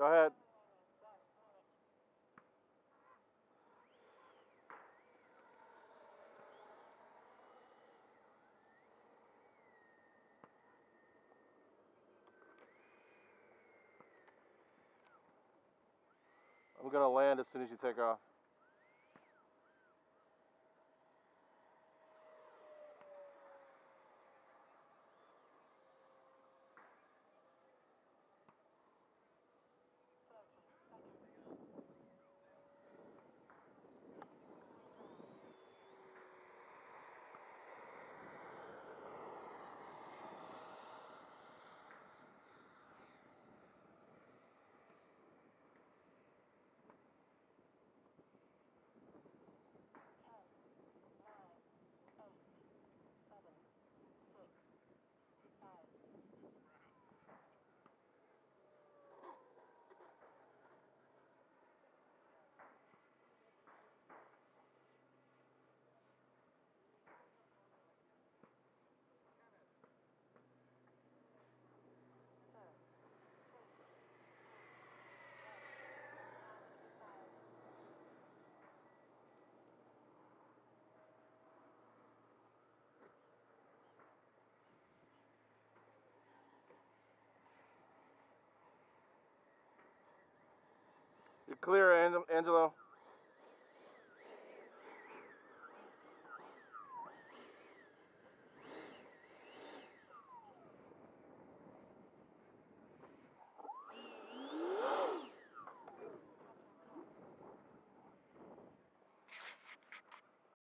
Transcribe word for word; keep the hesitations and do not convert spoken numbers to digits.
Go ahead. I'm going to land as soon as you take off. Clear, Angelo.